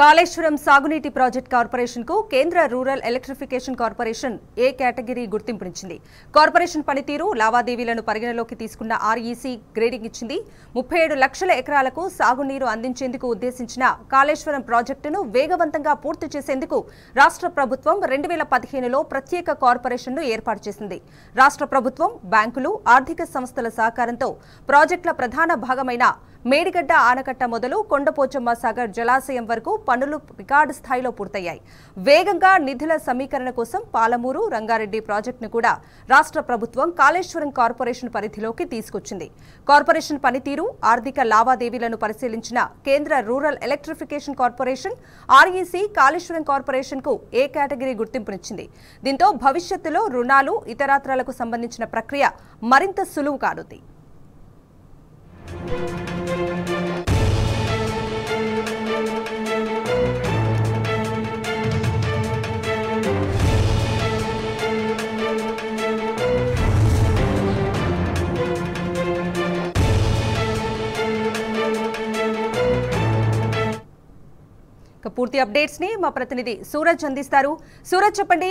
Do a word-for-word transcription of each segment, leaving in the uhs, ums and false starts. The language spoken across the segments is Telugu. కాళేశ్వరం సాగునీటి ప్రాజెక్ట్ కార్పొరేషన్ కు కేంద్ర rural electrification corporation A category గుర్తింపునిచ్చింది. కార్పొరేషన్ పనితీరు లావాదేవీలను పరిగణలోకి తీసుకున్న ఆర్ఈసీ గ్రేడింగ్ ఇచ్చింది. ముప్పై ఏడు లక్షల ఎకరాలకు సాగునీరు అందించేందుకు ఉద్దేశించిన కాళేశ్వరం ప్రాజెక్టును వేగవంతంగా పూర్తి చేసేందుకు రాష్ట్ర ప్రభుత్వం రెండు వేల పదిహేను లో ప్రత్యేక కార్పొరేషన్ను ఏర్పాటు చేసింది. రాష్ట్ర ప్రభుత్వం, బ్యాంకులు, ఆర్థిక సంస్థల సహకారంతో ప్రాజెక్టుల ప్రధాన భాగమైన మేడిగడ్డ ఆనకట్ట మొదలు కొండపోచమ్మ సాగర్ జలాశయం వరకు పనులు రికార్డు స్థాయిలో పూర్తయ్యాయి. వేగంగా నిధుల సమీకరణ కోసం పాలమూరు, రంగారెడ్డి ప్రాజెక్టును కూడా రాష్ట్ర ప్రభుత్వం కాళేశ్వరం కార్పొరేషన్ పరిధిలోకి తీసుకొచ్చింది. కార్పొరేషన్ పనితీరు, ఆర్థిక లావాదేవీలను పరిశీలించిన కేంద్ర rural electrification corporation REC Kaleshwaram corporation కు ఏ కేటగిరీ గుర్తింపునిచ్చింది. దీంతో భవిష్యత్తులో రుణాలు, ఇతరాత్రాలకు సంబంధించిన ప్రక్రియ మరింత సులువు కానుంది. పూర్తి అప్డేట్స్ ని మా ప్రతినిధి సూరజ్ అందిస్తారు. సూరజ్, చెప్పండి,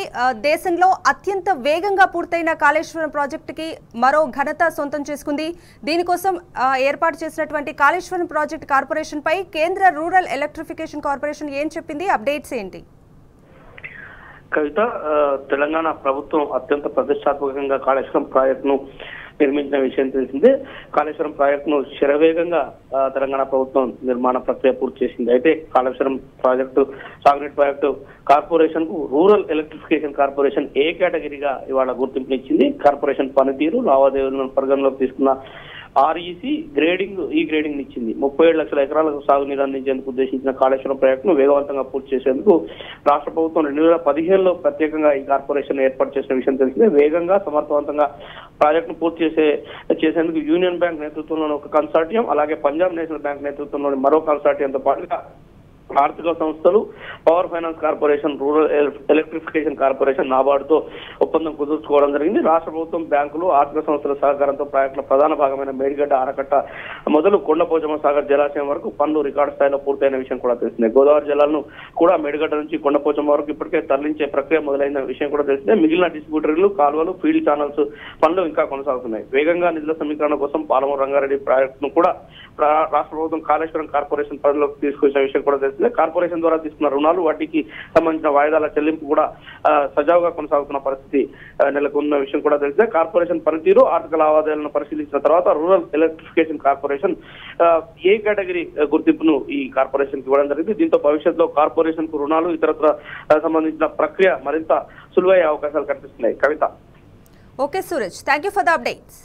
దేశంలో అత్యంత వేగంగా పూర్తయిన కాళేశ్వరం ప్రాజెక్టుకి మరో ఘనత సొంతం చేసుకుంది. దీనికోసం ఏర్పాటు చేసినటువంటి కాళేశ్వరం ప్రాజెక్టు కార్పొరేషన్ పై కేంద్ర రూరల్ ఎలక్ట్రిఫికేషన్ కార్పొరేషన్ ఏం చెప్పింది, అప్డేట్స్ ఏంటి? కవిత, తెలంగాణ ప్రభుత్వం అత్యంత ప్రతిష్టాత్మకంగా కాళేశ్వరం ప్రాజెక్టును నిర్మించిన విషయం తెలిసిందే. కాళేశ్వరం ప్రాజెక్టును శరవేగంగా తెలంగాణ ప్రభుత్వం నిర్మాణ ప్రక్రియ పూర్తి చేసింది. అయితే కాళేశ్వరం ప్రాజెక్టు సాగునీటి ప్రాజెక్టు కార్పొరేషన్ కు రూరల్ ఎలక్ట్రిఫికేషన్ కార్పొరేషన్ ఏ కేటగిరీగా ఇవాళ గుర్తింపునిచ్చింది. కార్పొరేషన్ పనితీరు, లావాదేవీలను పరిగణలోకి తీసుకున్న ఆర్ఈసీ గ్రేడింగ్ ఈ గ్రేడింగ్ ఇచ్చింది. ముప్పై ఏడు లక్షల ఎకరాలకు సాగునీరు అందించేందుకు ఉద్దేశించిన కాళేశ్వరం ప్రాజెక్టును వేగవంతంగా పూర్తి చేసేందుకు రాష్ట్ర ప్రభుత్వం రెండు వేల పదిహేనులో ప్రత్యేకంగా ఈ కార్పొరేషన్ ఏర్పాటు చేసిన విషయం తెలిసిందే. వేగంగా, సమర్థవంతంగా ప్రాజెక్టును పూర్తి చేసే చేసేందుకు యూనియన్ బ్యాంక్ నేతృత్వంలోని ఒక కన్సార్టియం, అలాగే పంజాబ్ నేషనల్ బ్యాంక్ నేతృత్వంలోని మరో కన్సార్టియంతో పాటుగా ఆర్థిక సంస్థలు, power finance corporation, rural electrification corporation, నాబార్డుతో ఒప్పందం కుదుర్చుకోవడం జరిగింది. రాష్ట్ర ప్రభుత్వం, బ్యాంకులు, ఆర్థిక సంస్థల సహకారంతో ప్రాజెక్టుల ప్రధాన భాగమైన మేడిగడ్డ ఆనకట్ట మొదలు కొండపోచమ్మ సాగర్ జలాశయం వరకు పనులు రికార్డు స్థాయిలో పూర్తయిన విషయం కూడా తెలిసిందే. గోదావరి జలాలను కూడా మేడిగడ్డ నుంచి కొండపోచమ్మ వరకు ఇప్పటికే తరలించే ప్రక్రియ మొదలైన విషయం కూడా తెలిసిందే. మిగిలిన డిస్ట్రిబ్యూటర్లు, కాలువలు, ఫీల్డ్ ఛానల్స్ పనులు ఇంకా కొనసాగుతున్నాయి. వేగంగా నిధుల సమీకరణ కోసం పాలమూరు, రంగారెడ్డి ప్రాజెక్టును కూడా రాష్ట్ర ప్రభుత్వం కాళేశ్వరం కార్పొరేషన్ పరిధిలోకి తీసుకొచ్చిన విషయం కూడా తెలిసింది. కార్పొరేషన్ ద్వారా తీసుకున్న రుణాలు, వాటికి సంబంధించిన వాయిదాల చెల్లింపు కూడా సజావుగా కొనసాగుతున్న పరిస్థితి నెలకొన్న విషయం కూడా తెలిసిందే. కార్పొరేషన్ పనితీరు, ఆర్థిక లావాదేవీలను పరిశీలించిన తర్వాత rural electrification corporation A category గుర్తింపును ఈ కార్పొరేషన్ కి ఇవ్వడం జరిగింది. దీంతో భవిష్యత్తులో కార్పొరేషన్ కు రుణాలు, ఇతరత్ర సంబంధించిన ప్రక్రియ మరింత సులువయ్యే అవకాశాలు కనిపిస్తున్నాయి. Kavitha. Okay Suraj, thank you for the updates.